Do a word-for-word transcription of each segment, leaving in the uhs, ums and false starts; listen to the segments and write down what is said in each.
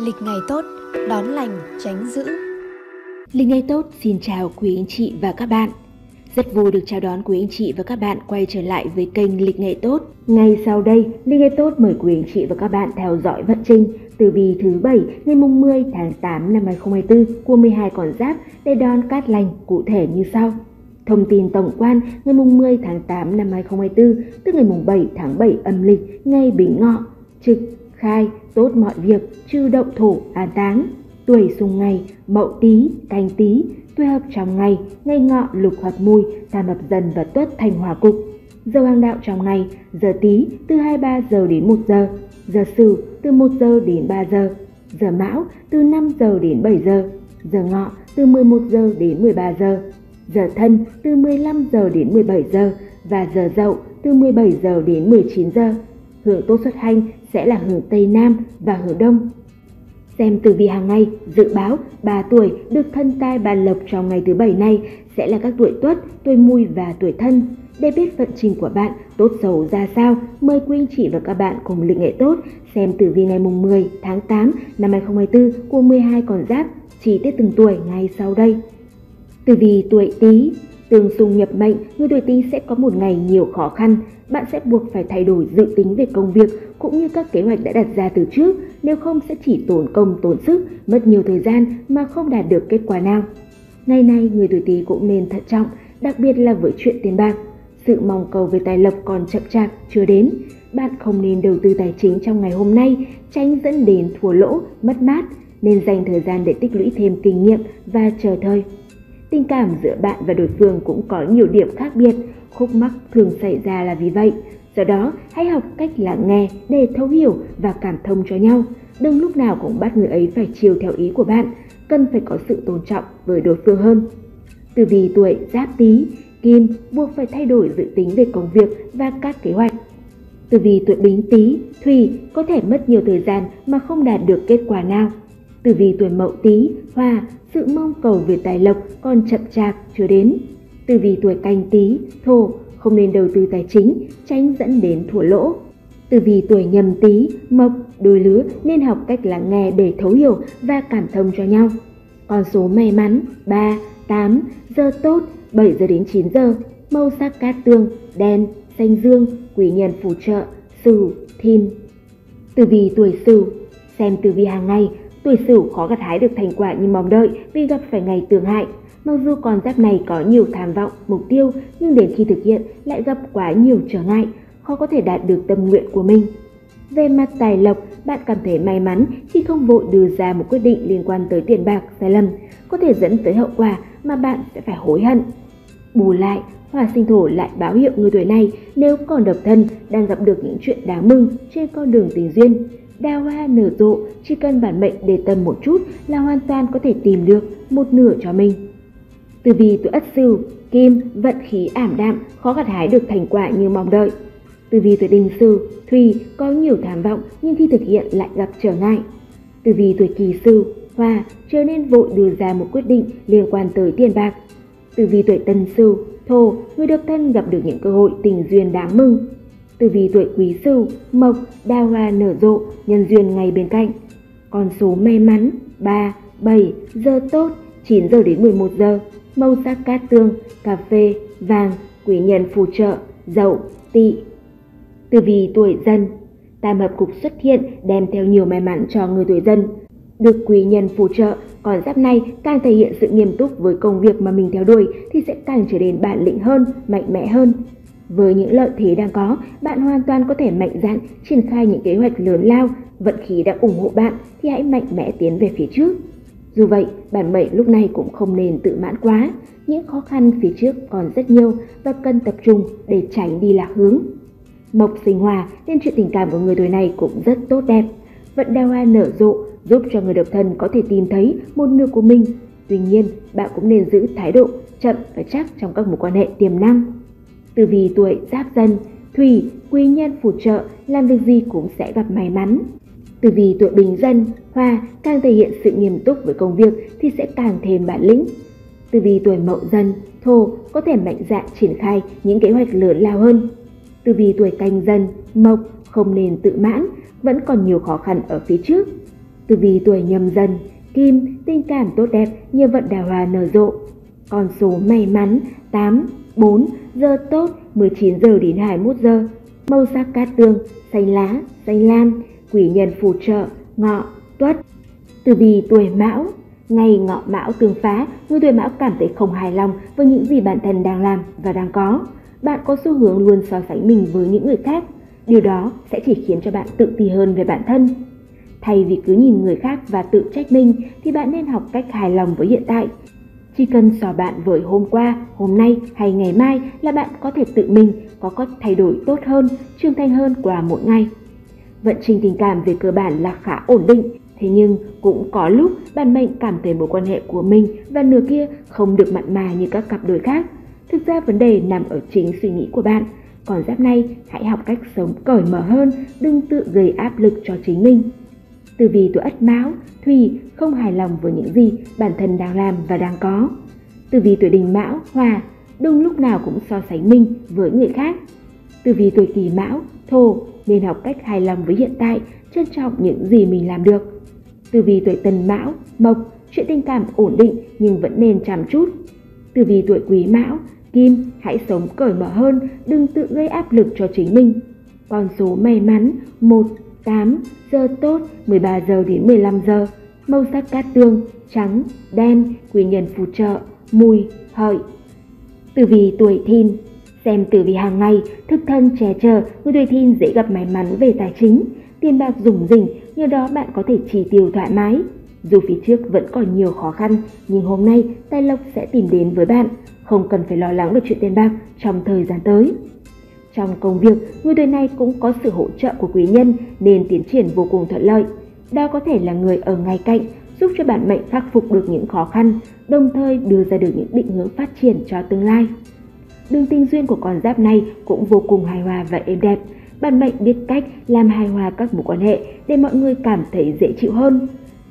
Lịch ngày tốt, đón lành, tránh dữ. Lịch ngày tốt xin chào quý anh chị và các bạn. Rất vui được chào đón quý anh chị và các bạn quay trở lại với kênh Lịch ngày tốt. Ngay sau đây, Lịch ngày tốt mời quý anh chị và các bạn theo dõi vận trình tử vi thứ bảy ngày mười tháng tám năm hai nghìn không trăm hai mươi tư của mười hai con giáp để đón cát lành cụ thể như sau. Thông tin tổng quan ngày mười tháng tám năm hai nghìn không trăm hai mươi tư tức ngày bảy tháng bảy âm lịch, ngày Bính Ngọ, trực khai tốt mọi việc, trừ động thổ, an táng. Tuổi xung ngày Mậu Tý, Canh Tý, tuổi hợp trong ngày, ngày Ngọ, Lục hợp Mùi, Tam hợp Dần và Tuất thành hòa cục. Giờ hoàng đạo trong ngày, giờ Tý từ hai mươi ba giờ đến một giờ, giờ Sửu từ một giờ đến ba giờ, giờ Mão từ năm giờ đến bảy giờ, giờ Ngọ từ mười một giờ đến mười ba giờ, giờ Thân từ mười lăm giờ đến mười bảy giờ và giờ Dậu từ mười bảy giờ đến mười chín giờ. Hướng tốt xuất hành sẽ là hướng Tây Nam và hướng Đông. Xem tử vi hàng ngày, dự báo ba tuổi được Thần Tài bàn lộc trong ngày thứ bảy này sẽ là các tuổi Tuất, tuổi Mùi và tuổi Thân. Để biết vận trình của bạn tốt xấu ra sao, mời quý anh chị và các bạn cùng Lịch ngày tốt xem tử vi ngày mười tháng tám năm hai nghìn không trăm hai mươi tư của mười hai con giáp, chi tiết từng tuổi ngay sau đây. Tử vi tuổi Tý, tương xung nhập mệnh, người tuổi Tý sẽ có một ngày nhiều khó khăn. Bạn sẽ buộc phải thay đổi dự tính về công việc cũng như các kế hoạch đã đặt ra từ trước, nếu không sẽ chỉ tốn công tốn sức, mất nhiều thời gian mà không đạt được kết quả nào. Ngày nay người tuổi Tý cũng nên thận trọng, đặc biệt là với chuyện tiền bạc. Sự mong cầu về tài lộc còn chậm chạp chưa đến. Bạn không nên đầu tư tài chính trong ngày hôm nay, tránh dẫn đến thua lỗ, mất mát, nên dành thời gian để tích lũy thêm kinh nghiệm và chờ thời. Tình cảm giữa bạn và đối phương cũng có nhiều điểm khác biệt, khúc mắc thường xảy ra là vì vậy. Do đó, hãy học cách lắng nghe để thấu hiểu và cảm thông cho nhau. Đừng lúc nào cũng bắt người ấy phải chiều theo ý của bạn, cần phải có sự tôn trọng với đối phương hơn. Tử vi tuổi Giáp Tý, Kim, buộc phải thay đổi dự tính về công việc và các kế hoạch. Tử vi tuổi Bính Tý, Thủy, có thể mất nhiều thời gian mà không đạt được kết quả nào. Tử vi tuổi Mậu Tý, Hỏa, sự mong cầu về tài lộc còn chậm chạp chưa đến. Tử vi tuổi Canh Tý, Thổ, không nên đầu tư tài chính, tránh dẫn đến thua lỗ. Tử vi tuổi Nhâm Tý, Mộc, đôi lứa nên học cách lắng nghe để thấu hiểu và cảm thông cho nhau. Con số may mắn ba, tám, giờ tốt bảy giờ đến chín giờ, màu sắc cát tương, đen, xanh dương, quý nhân phù trợ, Sửu, Thìn. Tử vi tuổi Sửu, xem tử vi hàng ngày, tuổi Sửu khó gặt hái được thành quả như mong đợi vì gặp phải ngày tương hại. Mặc dù con giáp này có nhiều tham vọng, mục tiêu, nhưng đến khi thực hiện lại gặp quá nhiều trở ngại, khó có thể đạt được tâm nguyện của mình. Về mặt tài lộc, bạn cảm thấy may mắn khi không vội đưa ra một quyết định liên quan tới tiền bạc sai lầm, có thể dẫn tới hậu quả mà bạn sẽ phải hối hận. Bù lại, hỏa sinh thổ lại báo hiệu người tuổi này nếu còn độc thân đang gặp được những chuyện đáng mừng trên con đường tình duyên. Đào hoa nở rộ, chỉ cần bản mệnh để tâm một chút là hoàn toàn có thể tìm được một nửa cho mình. Tử vi tuổi Ất Sửu, Kim, vận khí ảm đạm, khó gặt hái được thành quả như mong đợi. Tử vi tuổi Đinh Sửu, Thủy, có nhiều tham vọng nhưng khi thực hiện lại gặp trở ngại. Tử vi tuổi Kỷ Sửu, Hỏa, trở nên vội đưa ra một quyết định liên quan tới tiền bạc. Tử vi tuổi Tân Sửu, Thổ, người độc thân gặp được những cơ hội tình duyên đáng mừng. Tử vi tuổi Quý Sửu, Mộc, đào hoa nở rộ, nhân duyên ngay bên cạnh. Con số may mắn ba, bảy, giờ tốt chín giờ đến mười một giờ, màu sắc cát tương, cà phê, vàng, quý nhân phù trợ, Dậu, Tỵ. Tử vi tuổi Dần, tam hợp cục xuất hiện đem theo nhiều may mắn cho người tuổi Dần. Được quý nhân phù trợ, con giáp này càng thể hiện sự nghiêm túc với công việc mà mình theo đuổi thì sẽ càng trở nên bản lĩnh hơn, mạnh mẽ hơn. Với những lợi thế đang có, bạn hoàn toàn có thể mạnh dạn triển khai những kế hoạch lớn lao. Vận khí đã ủng hộ bạn thì hãy mạnh mẽ tiến về phía trước. Dù vậy, bản mệnh lúc này cũng không nên tự mãn quá. Những khó khăn phía trước còn rất nhiều và cần tập trung để tránh đi lạc hướng. Mộc sinh Hỏa nên chuyện tình cảm của người tuổi này cũng rất tốt đẹp. Vận đào hoa nở rộ giúp cho người độc thân có thể tìm thấy một nửa của mình. Tuy nhiên, bạn cũng nên giữ thái độ chậm và chắc trong các mối quan hệ tiềm năng. Tử vi tuổi Giáp Dần, Thủy, quý nhân phù trợ, làm việc gì cũng sẽ gặp may mắn. Tử vi tuổi Bính Dần, Hỏa, càng thể hiện sự nghiêm túc với công việc thì sẽ càng thêm bản lĩnh. Tử vi tuổi Mậu Dần, Thổ, có thể mạnh dạn triển khai những kế hoạch lớn lao hơn. Tử vi tuổi Canh Dần, Mộc, không nên tự mãn, vẫn còn nhiều khó khăn ở phía trước. Tử vi tuổi Nhâm Dần, Kim, tình cảm tốt đẹp, nhiều vận đào hoa nở rộ. Con số may mắn tám, bốn, giờ tốt mười chín giờ đến hai mươi mốt giờ. Màu sắc cát tường, xanh lá, xanh lam, quý nhân phù trợ, Ngọ, Tuất. Tử vi tuổi Mão, ngày Ngọ Mão tương phá, người tuổi Mão cảm thấy không hài lòng với những gì bản thân đang làm và đang có. Bạn có xu hướng luôn so sánh mình với những người khác, điều đó sẽ chỉ khiến cho bạn tự ti hơn về bản thân. Thay vì cứ nhìn người khác và tự trách mình thì bạn nên học cách hài lòng với hiện tại. Chỉ cần so bạn với hôm qua, hôm nay hay ngày mai là bạn có thể tự mình có cách thay đổi tốt hơn, trưởng thành hơn qua mỗi ngày. Vận trình tình cảm về cơ bản là khá ổn định, thế nhưng cũng có lúc bạn mệnh cảm thấy mối quan hệ của mình và nửa kia không được mặn mà như các cặp đôi khác. Thực ra vấn đề nằm ở chính suy nghĩ của bạn. Còn giáp này, hãy học cách sống cởi mở hơn, đừng tự gây áp lực cho chính mình. Tử vi tuổi Ất Mão, Thủy, không hài lòng với những gì bản thân đang làm và đang có. Tử vi tuổi Đinh Mão, Hỏa, đừng lúc nào cũng so sánh mình với người khác. Tử vi tuổi Kỷ Mão, Thổ, nên học cách hài lòng với hiện tại, trân trọng những gì mình làm được. Tử vi tuổi Tân Mão, Mộc, chuyện tình cảm ổn định nhưng vẫn nên chăm chút. Tử vi tuổi Quý Mão, Kim, hãy sống cởi mở hơn, đừng tự gây áp lực cho chính mình. Con số may mắn một, tám, giờ tốt mười ba giờ đến mười lăm giờ. Màu sắc cát tường, trắng, đen, quý nhân phù trợ, Mùi, Hợi. Tử vi tuổi Thìn, xem tử vi hàng ngày, thực thân che chở, người tuổi Thìn dễ gặp may mắn về tài chính, tiền bạc rủng rỉnh, nhờ đó bạn có thể chi tiêu thoải mái. Dù phía trước vẫn còn nhiều khó khăn, nhưng hôm nay tài lộc sẽ tìm đến với bạn, không cần phải lo lắng về chuyện tiền bạc trong thời gian tới. Trong công việc, người tuổi này cũng có sự hỗ trợ của quý nhân nên tiến triển vô cùng thuận lợi. Đó có thể là người ở ngay cạnh giúp cho bạn mệnh khắc phục được những khó khăn, đồng thời đưa ra được những định hướng phát triển cho tương lai. Đường tình duyên của con giáp này cũng vô cùng hài hòa và êm đẹp. Bạn mệnh biết cách làm hài hòa các mối quan hệ để mọi người cảm thấy dễ chịu hơn.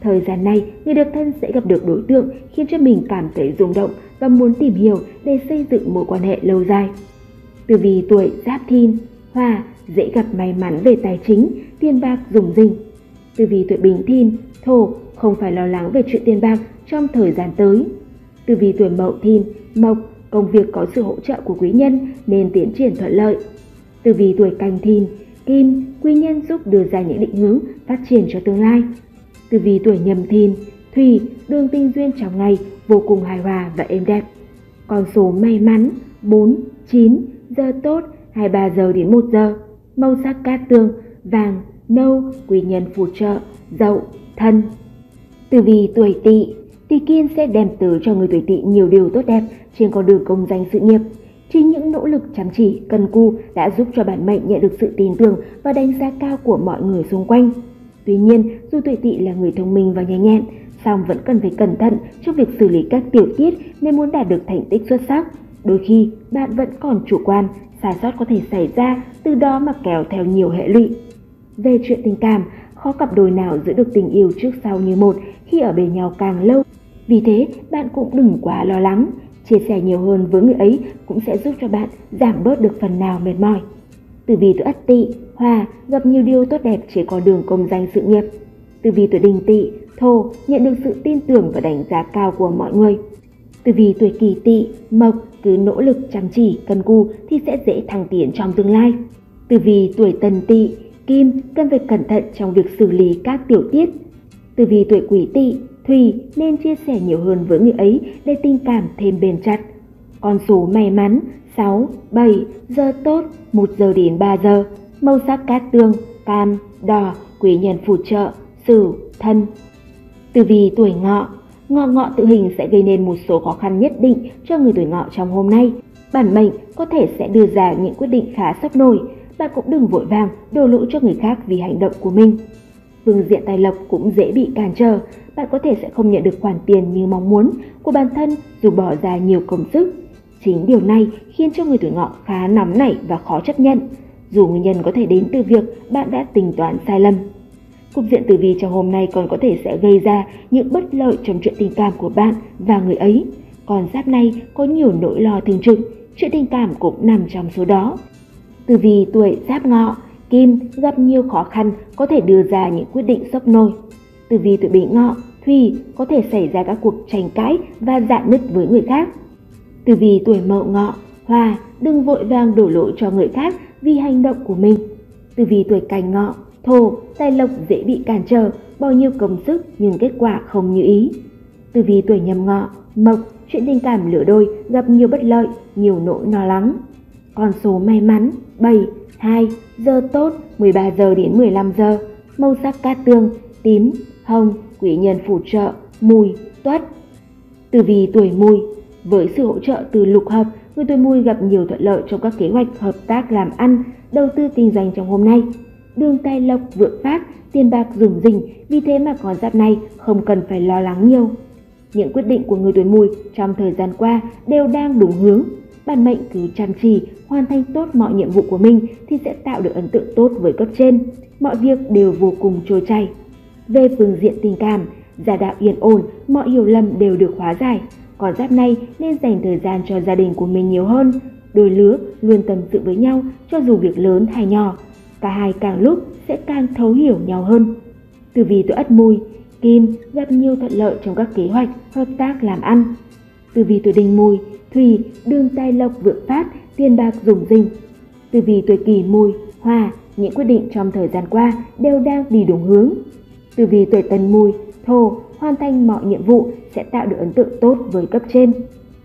Thời gian này, người độc thân sẽ gặp được đối tượng khiến cho mình cảm thấy rung động và muốn tìm hiểu để xây dựng mối quan hệ lâu dài. Tử vi tuổi Giáp Thìn, Hỏa, dễ gặp may mắn về tài chính, tiền bạc rủng rỉnh. Tử vi tuổi Bính Thìn, Thổ, không phải lo lắng về chuyện tiền bạc trong thời gian tới. Tử vi tuổi Mậu Thìn, Mộc, công việc có sự hỗ trợ của quý nhân nên tiến triển thuận lợi. Tử vi tuổi Canh Thìn, Kim, quý nhân giúp đưa ra những định hướng phát triển cho tương lai. Tử vi tuổi Nhâm Thìn, Thủy, đường tình duyên trong ngày vô cùng hài hòa và êm đẹp. Con số may mắn bốn, chín, giờ tốt hai mươi ba giờ đến một giờ. Màu sắc cát tường, vàng, nâu, quý nhân phù trợ, Dậu, Thân. Tử vi tuổi Tỵ, Tỵ Kim sẽ đem tới cho người tuổi Tỵ nhiều điều tốt đẹp trên con đường công danh sự nghiệp. Chính những nỗ lực chăm chỉ, cần cù đã giúp cho bản mệnh nhận được sự tin tưởng và đánh giá cao của mọi người xung quanh. Tuy nhiên, dù tuổi Tỵ là người thông minh và nhanh nhẹn, song vẫn cần phải cẩn thận trong việc xử lý các tiểu tiết nên muốn đạt được thành tích xuất sắc. Đôi khi, bạn vẫn còn chủ quan, sai sót có thể xảy ra, từ đó mà kéo theo nhiều hệ lụy. Về chuyện tình cảm, khó cặp đôi nào giữ được tình yêu trước sau như một khi ở bên nhau càng lâu. Vì thế, bạn cũng đừng quá lo lắng. Chia sẻ nhiều hơn với người ấy cũng sẽ giúp cho bạn giảm bớt được phần nào mệt mỏi. Tử vi tuổi Ất Tỵ, Hỏa, gặp nhiều điều tốt đẹp trên con đường công danh sự nghiệp. Tử vi tuổi Đinh Tỵ, Thổ, nhận được sự tin tưởng và đánh giá cao của mọi người. Tử vi tuổi Kỷ Tỵ, Mộc, cứ nỗ lực chăm chỉ, cần cù thì sẽ dễ thăng tiến trong tương lai. Tử vi tuổi Tân Tỵ, Kim, cần phải cẩn thận trong việc xử lý các tiểu tiết. Tử vi tuổi Quý Tỵ, Thủy, nên chia sẻ nhiều hơn với người ấy để tình cảm thêm bền chặt. Con số may mắn sáu, bảy, giờ tốt một giờ đến ba giờ. Màu sắc cát tường, cam, đỏ, quý nhân phù trợ, Sửu, Thân. Tử vi tuổi Ngọ, ngọ ngọ tự hình sẽ gây nên một số khó khăn nhất định cho người tuổi Ngọ trong hôm nay. Bản mệnh có thể sẽ đưa ra những quyết định khá sốc nổi, bạn cũng đừng vội vàng đổ lỗi cho người khác vì hành động của mình. Phương diện tài lộc cũng dễ bị cản trở, bạn có thể sẽ không nhận được khoản tiền như mong muốn của bản thân dù bỏ ra nhiều công sức. Chính điều này khiến cho người tuổi Ngọ khá nóng nảy và khó chấp nhận, dù nguyên nhân có thể đến từ việc bạn đã tính toán sai lầm. Cục diện tử vi trong hôm nay còn có thể sẽ gây ra những bất lợi trong chuyện tình cảm của bạn và người ấy. Còn giáp này có nhiều nỗi lo thường trực, chuyện tình cảm cũng nằm trong số đó. Tử vi tuổi Giáp Ngọ, Kim, gặp nhiều khó khăn, có thể đưa ra những quyết định sốc nổi. Tử vi tuổi Bính Ngọ, Thủy có thể xảy ra các cuộc tranh cãi và rạn nứt với người khác. Tử vi tuổi Mậu Ngọ, Hỏa, đừng vội vàng đổ lỗi cho người khác vì hành động của mình. Tử vi tuổi Canh Ngọ, Thổ, tài lộc dễ bị cản trở, bao nhiêu công sức nhưng kết quả không như ý. Tử vi tuổi Nhâm Ngọ, Mộc, chuyện tình cảm lứa đôi gặp nhiều bất lợi, nhiều nỗi lo lắng. Con số may mắn bảy, hai, giờ tốt mười ba giờ đến mười lăm giờ, màu sắc cát tương, tím, hồng, quý nhân phù trợ, mùi, tuất. Tử vi tuổi Mùi, với sự hỗ trợ từ lục hợp, người tuổi Mùi gặp nhiều thuận lợi trong các kế hoạch hợp tác làm ăn, đầu tư kinh doanh trong hôm nay. Đường tài lộc vượng phát, tiền bạc rủng rỉnh, vì thế mà con giáp này không cần phải lo lắng nhiều. Những quyết định của người tuổi Mùi trong thời gian qua đều đang đúng hướng. Bản mệnh cứ chăm chỉ, hoàn thành tốt mọi nhiệm vụ của mình thì sẽ tạo được ấn tượng tốt với cấp trên. Mọi việc đều vô cùng trôi chảy. Về phương diện tình cảm, gia đạo yên ổn, mọi hiểu lầm đều được hóa giải. Con giáp này nên dành thời gian cho gia đình của mình nhiều hơn. Đôi lứa luôn tâm sự với nhau cho dù việc lớn hay nhỏ. Cả hai càng lúc sẽ càng thấu hiểu nhau hơn. Tử vi tuổi Ất Mùi, Kim, gặp nhiều thuận lợi trong các kế hoạch, hợp tác làm ăn. Tử vi tuổi Đinh Mùi, Thủy, đường tài lộc vượng phát, tiền bạc rủng rỉnh. Tử vi tuổi Kỷ Mùi, Hỏa, những quyết định trong thời gian qua đều đang đi đúng hướng. Tử vi tuổi Tân Mùi, Thổ, hoàn thành mọi nhiệm vụ sẽ tạo được ấn tượng tốt với cấp trên.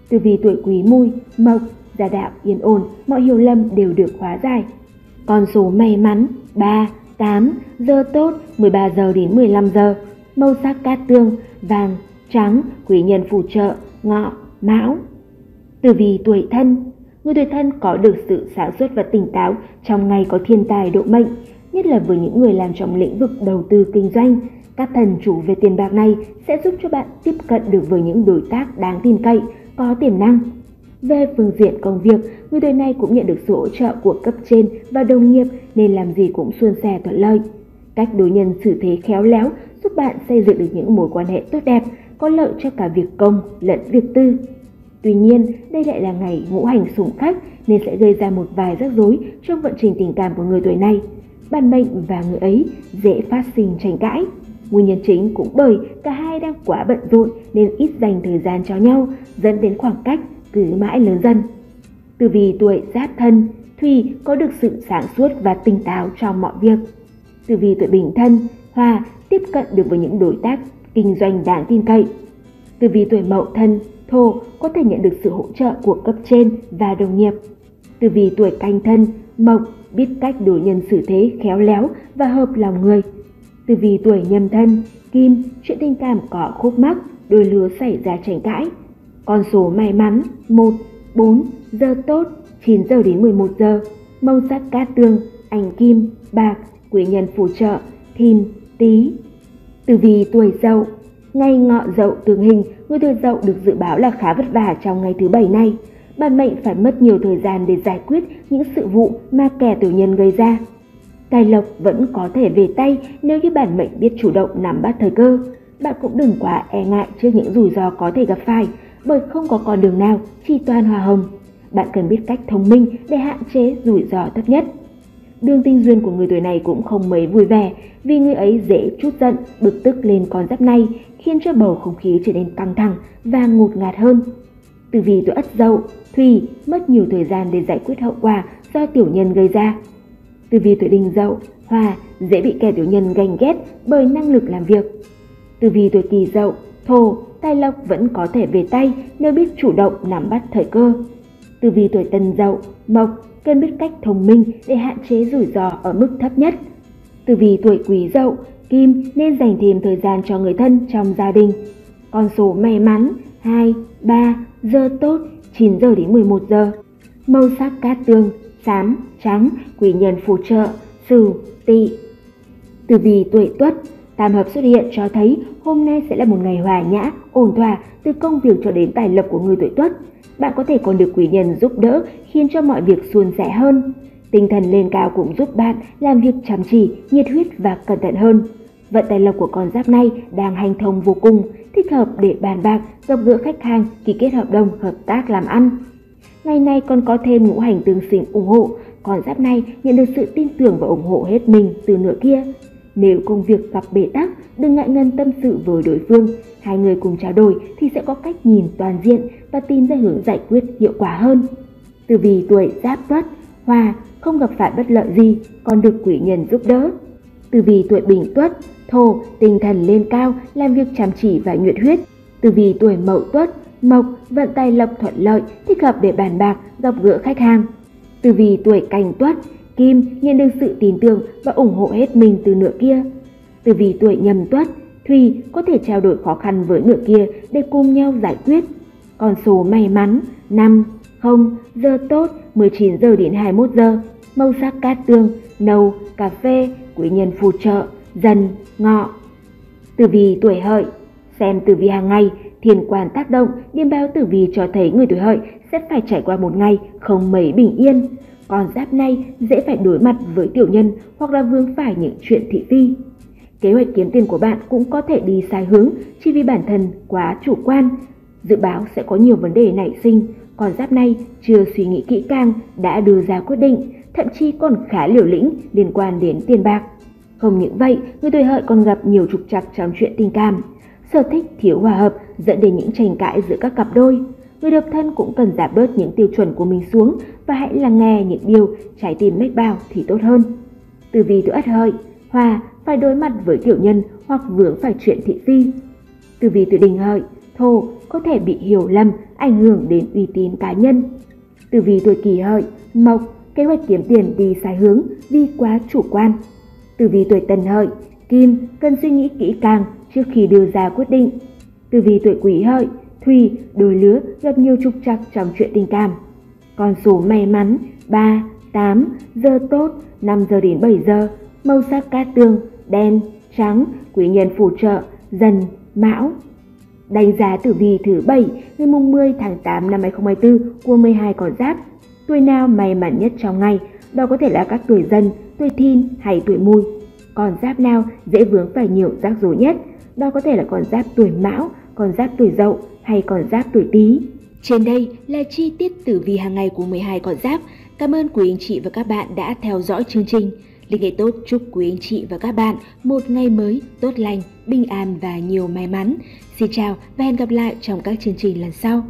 Tử vi tuổi Quý Mùi, Mộc, gia đạo yên ổn, mọi hiểu lầm đều được hóa giải. Con số may mắn ba, tám, giờ tốt mười ba giờ đến mười lăm giờ, màu sắc cát tương, vàng, trắng, quý nhân phù trợ, Ngọ, Mão. Tử vi tuổi Thân, người tuổi Thân có được sự sáng suốt và tỉnh táo, trong ngày có thiên tài độ mệnh, nhất là với những người làm trong lĩnh vực đầu tư kinh doanh. Các thần chủ về tiền bạc này sẽ giúp cho bạn tiếp cận được với những đối tác đáng tin cậy, có tiềm năng. Về phương diện công việc, người đời này cũng nhận được sự hỗ trợ của cấp trên và đồng nghiệp nên làm gì cũng suôn sẻ thuận lợi. Cách đối nhân xử thế khéo léo giúp bạn xây dựng được những mối quan hệ tốt đẹp, có lợi cho cả việc công lẫn việc tư. Tuy nhiên, đây lại là ngày ngũ hành xung khắc nên sẽ gây ra một vài rắc rối trong vận trình tình cảm của người tuổi này. Bản mệnh và người ấy dễ phát sinh tranh cãi. Nguyên nhân chính cũng bởi cả hai đang quá bận rộn nên ít dành thời gian cho nhau, dẫn đến khoảng cách cứ mãi lớn dần. Tử vi tuổi Giáp Thân, Thủy có được sự sáng suốt và tỉnh táo trong mọi việc. Tử vi tuổi Bính Thân, Hỏa, tiếp cận được với những đối tác kinh doanh đáng tin cậy. Tử vi tuổi Mậu Thân, Thổ, có thể nhận được sự hỗ trợ của cấp trên và đồng nghiệp. Tử vi tuổi Canh Thân, Mộc, biết cách đối nhân xử thế khéo léo và hợp lòng người. Tử vi tuổi Nhâm Thân, Kim, chuyện tình cảm có khúc mắc, đôi lứa xảy ra tranh cãi. Con số may mắn một, bốn, giờ tốt chín giờ đến mười một giờ, màu sắc cát tương, ảnh kim, bạc, quý nhân phù trợ, Thìn, Tý. Tử vi tuổi Dậu, ngày Ngọ Dậu tương hình, người tuổi Dậu được dự báo là khá vất vả trong ngày thứ bảy này. Bản mệnh phải mất nhiều thời gian để giải quyết những sự vụ mà kẻ tiểu nhân gây ra. Tài lộc vẫn có thể về tay nếu như bản mệnh biết chủ động nắm bắt thời cơ. Bạn cũng đừng quá e ngại trước những rủi ro có thể gặp phải, bởi không có con đường nào chỉ toàn hoa hồng. Bạn cần biết cách thông minh để hạn chế rủi ro thấp nhất. Đường tình duyên của người tuổi này cũng không mấy vui vẻ, vì người ấy dễ trút giận, bực tức lên con giáp này, khiến cho bầu không khí trở nên căng thẳng và ngột ngạt hơn. Tử vi tuổi Ất Dậu, Thủy, mất nhiều thời gian để giải quyết hậu quả do tiểu nhân gây ra. Tử vi tuổi Đinh Dậu, Hỏa, dễ bị kẻ tiểu nhân ganh ghét bởi năng lực làm việc. Tử vi tuổi Kỷ Dậu, Thổ, tài lộc vẫn có thể về tay nếu biết chủ động nắm bắt thời cơ. Tử vi tuổi Tân Dậu, Mộc, cần biết cách thông minh để hạn chế rủi ro ở mức thấp nhất. Tử vi tuổi Quý Dậu, Kim, nên dành thêm thời gian cho người thân trong gia đình. Con số may mắn hai, ba, giờ tốt chín giờ đến mười một giờ, màu sắc cát tương, xám, trắng, quý nhân phù trợ, Sửu, Tỵ. Tử vi tuổi Tuất, tam hợp xuất hiện cho thấy hôm nay sẽ là một ngày hòa nhã, ổn thỏa từ công việc cho đến tài lộc của người tuổi Tuất. Bạn có thể còn được quý nhân giúp đỡ khiến cho mọi việc suôn sẻ hơn. Tinh thần lên cao cũng giúp bạn làm việc chăm chỉ, nhiệt huyết và cẩn thận hơn. Vận tài lộc của con giáp này đang hành thông vô cùng, thích hợp để bàn bạc, gặp gỡ khách hàng, ký kết hợp đồng, hợp tác làm ăn. Ngày nay còn có thêm ngũ hành tương sinh ủng hộ, con giáp này nhận được sự tin tưởng và ủng hộ hết mình từ nửa kia. Nếu công việc gặp bế tắc, đừng ngại ngần tâm sự với đối phương. Hai người cùng trao đổi thì sẽ có cách nhìn toàn diện và tìm ra hướng giải quyết hiệu quả hơn. Tử vi tuổi Giáp Tuất, Hòa, không gặp phải bất lợi gì, còn được quý nhân giúp đỡ. Tử vi tuổi Bính Tuất, Thổ, tinh thần lên cao, làm việc chăm chỉ và nhiệt huyết. Tử vi tuổi Mậu Tuất, Mộc, vận tài lộc thuận lợi, thích hợp để bàn bạc, gặp gỡ khách hàng. Tử vi tuổi Canh Tuất, Kim, nhận được sự tin tưởng và ủng hộ hết mình từ nửa kia. Tử vi tuổi Nhâm Tuất, Thủy, có thể trao đổi khó khăn với nửa kia để cùng nhau giải quyết. Con số may mắn năm, không, giờ tốt mười chín giờ đến hai mươi mốt giờ. Màu sắc cát tường, nâu, cà phê, quý nhân phù trợ, Dần, Ngọ. Tử vi tuổi Hợi, xem tử vi hàng ngày, thiên quan tác động, điềm báo tử vi cho thấy người tuổi Hợi sẽ phải trải qua một ngày không mấy bình yên. Con giáp này dễ phải đối mặt với tiểu nhân hoặc là vướng phải những chuyện thị phi. Kế hoạch kiếm tiền của bạn cũng có thể đi sai hướng chỉ vì bản thân quá chủ quan. Dự báo sẽ có nhiều vấn đề nảy sinh, con giáp này chưa suy nghĩ kỹ càng đã đưa ra quyết định, thậm chí còn khá liều lĩnh liên quan đến tiền bạc. Không những vậy, người tuổi Hợi còn gặp nhiều trục trặc trong chuyện tình cảm. Sở thích thiếu hòa hợp dẫn đến những tranh cãi giữa các cặp đôi. Người độc thân cũng cần giảm bớt những tiêu chuẩn của mình xuống và hãy lắng nghe những điều trái tim mách bảo thì tốt hơn. Tử vi tuổi Ất, Hợi, Hòa, phải đối mặt với tiểu nhân hoặc vướng phải chuyện thị phi. Tử vi tuổi Đinh, Hợi, Thổ, có thể bị hiểu lầm, ảnh hưởng đến uy tín cá nhân. Tử vi tuổi Kỷ, Hợi, Mộc, kế hoạch kiếm tiền đi sai hướng vì quá chủ quan. Tử vi tuổi Tân, Hợi, Kim, cần suy nghĩ kỹ càng trước khi đưa ra quyết định. Tử vi tuổi Quý, Hợi, Thủy, đôi lứa gặp nhiều trục trặc trong chuyện tình cảm. Con số may mắn ba, tám, giờ tốt năm giờ đến bảy giờ, màu sắc cát tường, đen, trắng, quý nhân phù trợ, Dần, Mão. Đánh giá tử vi thứ bảy ngày mười tháng tám năm hai nghìn không trăm hai mươi tư của mười hai con giáp. Tuổi nào may mắn nhất trong ngày, đó có thể là các tuổi Dần, tuổi Thìn hay tuổi Mùi. Con giáp nào dễ vướng phải nhiều rắc rối nhất, đó có thể là con giáp tuổi Mão, con giáp tuổi Dậu hay con giáp tuổi Tý. Trên đây là chi tiết tử vi hàng ngày của mười hai con giáp. Cảm ơn quý anh chị và các bạn đã theo dõi chương trình. Lịch Ngày Tốt chúc quý anh chị và các bạn một ngày mới tốt lành, bình an và nhiều may mắn. Xin chào và hẹn gặp lại trong các chương trình lần sau.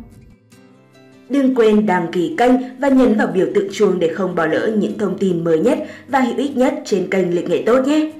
Đừng quên đăng ký kênh và nhấn vào biểu tượng chuông để không bỏ lỡ những thông tin mới nhất và hữu ích nhất trên kênh Lịch Ngày Tốt nhé!